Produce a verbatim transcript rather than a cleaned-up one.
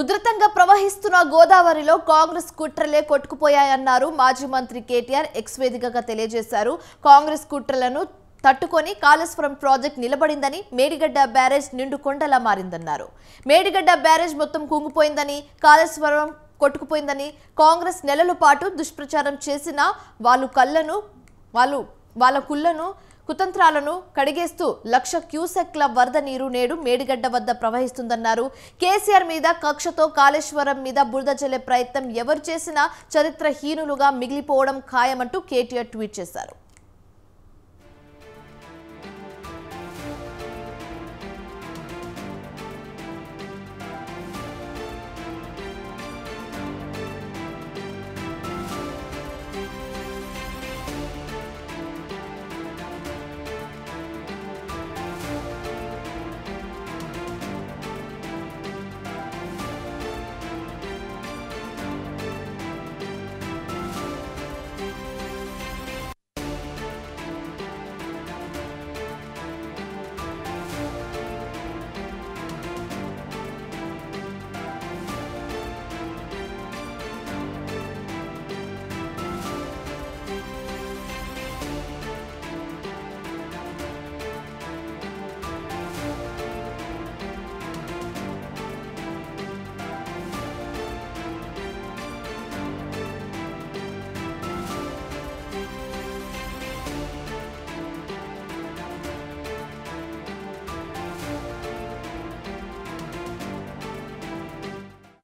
ఉధృతంగా ప్రవహిస్తున్న గోదావరిలో కాంగ్రెస్ కుట్రలే కొట్టుకుపోయాయన్నారు మాజీ మంత్రి కేటీఆర్ ఎక్స్ వేదికగా తెలియజేశారు. కాంగ్రెస్ కుట్రలను తట్టుకొని కాళేశ్వరం ప్రాజెక్ట్ నిలబడిందని, మేడిగడ్డ బ్యారేజ్ నిండు కొండలా మారిందన్నారు. మేడిగడ్డ బ్యారేజ్ మొత్తం కుంగిపోయిందని, కాళేశ్వరం కొట్టుకుపోయిందని కాంగ్రెస్ నెలల పాటు దుష్ప్రచారం చేసిన వాళ్ళు కళ్ళను వాళ్ళు వాళ్ళ కుళ్ళను కుతంత్రాలను కడిగేస్తూ లక్ష క్యూసెక్ల వరద నీరు నేడు మేడిగడ్డ వద్ద ప్రవహిస్తుందన్నారు. కేసీఆర్ మీద కక్షతో కాళేశ్వరం మీద బురద జల్లే ప్రయత్నం ఎవరు చేసినా చరిత్రహీనులుగా మిగిలిపోవడం ఖాయమంటూ కేటీఆర్ ట్వీట్ చేశారు.